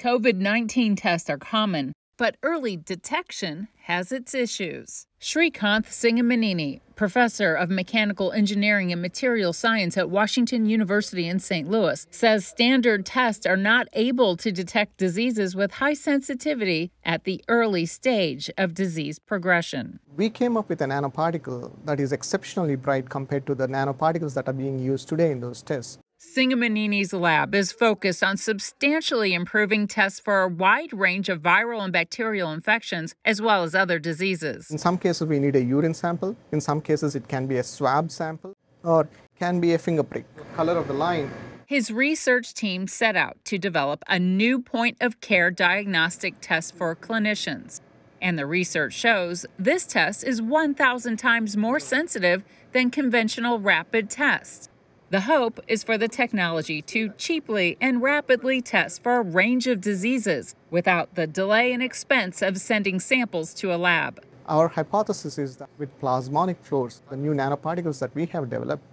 COVID-19 tests are common, but early detection has its issues. Srikanth Singamaneni, professor of mechanical engineering and material science at Washington University in St. Louis, says standard tests are not able to detect diseases with high sensitivity at the early stage of disease progression. We came up with a nanoparticle that is exceptionally bright compared to the nanoparticles that are being used today in those tests. Singamaneni's lab is focused on substantially improving tests for a wide range of viral and bacterial infections, as well as other diseases. In some cases, we need a urine sample. In some cases, it can be a swab sample or can be a finger prick, the color of the line. His research team set out to develop a new point-of-care diagnostic test for clinicians. And the research shows this test is 1,000 times more sensitive than conventional rapid tests. The hope is for the technology to cheaply and rapidly test for a range of diseases without the delay and expense of sending samples to a lab. Our hypothesis is that with plasmonic fluors, the new nanoparticles that we have developed,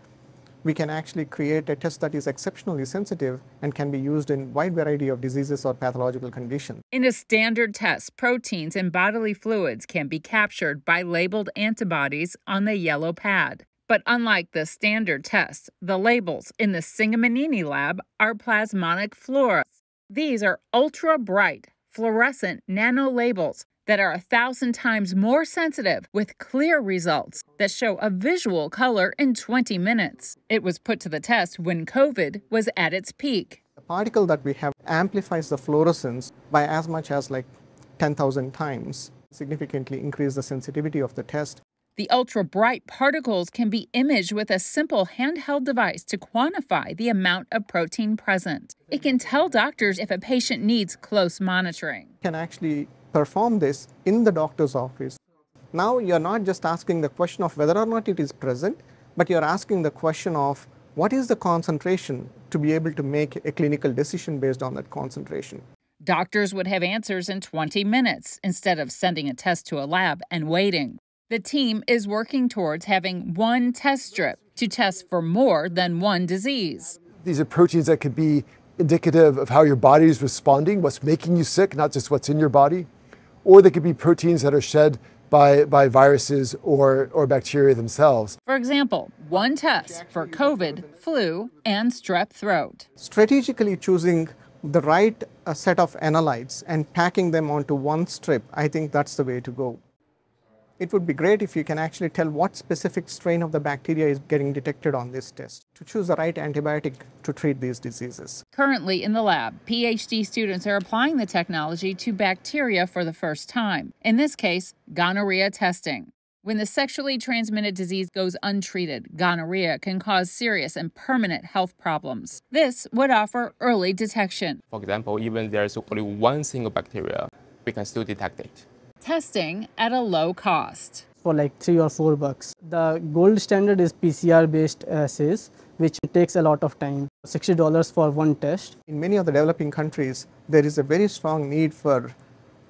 we can actually create a test that is exceptionally sensitive and can be used in a wide variety of diseases or pathological conditions. In a standard test, proteins and bodily fluids can be captured by labeled antibodies on the yellow pad. But unlike the standard tests, the labels in the Singamaneni lab are plasmonic fluors. These are ultra-bright, fluorescent nanolabels that are 1,000 times more sensitive, with clear results that show a visual color in 20 minutes. It was put to the test when COVID was at its peak. The particle that we have amplifies the fluorescence by as much as like 10,000 times, significantly increase the sensitivity of the test. The ultra-bright particles can be imaged with a simple handheld device to quantify the amount of protein present. It can tell doctors if a patient needs close monitoring. You can actually perform this in the doctor's office. Now you're not just asking the question of whether or not it is present, but you're asking the question of what is the concentration to be able to make a clinical decision based on that concentration. Doctors would have answers in 20 minutes instead of sending a test to a lab and waiting. The team is working towards having one test strip to test for more than one disease. These are proteins that could be indicative of how your body is responding, what's making you sick, not just what's in your body. Or they could be proteins that are shed by viruses or bacteria themselves. For example, one test for COVID, flu, and strep throat. Strategically choosing the right set of analytes and packing them onto one strip, I think that's the way to go. It would be great if you can actually tell what specific strain of the bacteria is getting detected on this test to choose the right antibiotic to treat these diseases. Currently in the lab, PhD students are applying the technology to bacteria for the first time, in this case, gonorrhea testing. When the sexually transmitted disease goes untreated, gonorrhea can cause serious and permanent health problems. This would offer early detection. For example, even there is only one single bacteria, we can still detect it. Testing at a low cost. For like $3 or $4. The gold standard is PCR-based assays, which takes a lot of time, $60 for one test. In many of the developing countries, there is a very strong need for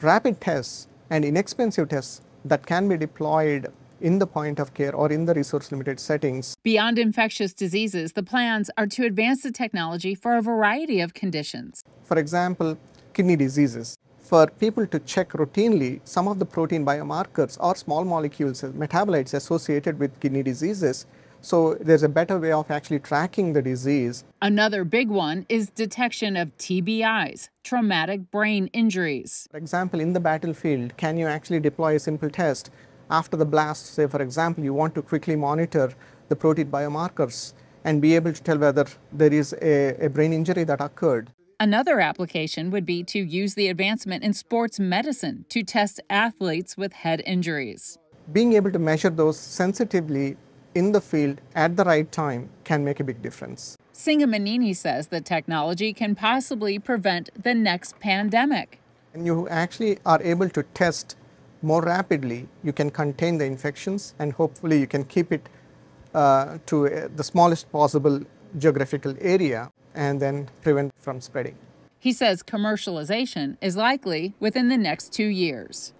rapid tests and inexpensive tests that can be deployed in the point of care or in the resource-limited settings. Beyond infectious diseases, the plans are to advance the technology for a variety of conditions. For example, kidney diseases. For people to check routinely some of the protein biomarkers or small molecules, metabolites associated with kidney diseases, so there's a better way of actually tracking the disease. Another big one is detection of TBIs, traumatic brain injuries. For example, in the battlefield, can you actually deploy a simple test? After the blast, say for example, you want to quickly monitor the protein biomarkers and be able to tell whether there is a brain injury that occurred. Another application would be to use the advancement in sports medicine to test athletes with head injuries. Being able to measure those sensitively in the field at the right time can make a big difference. Singamaneni says the technology can possibly prevent the next pandemic. And you actually are able to test more rapidly. You can contain the infections and hopefully you can keep it to the smallest possible geographical area, and then prevent from spreading. He says commercialization is likely within the next 2 years.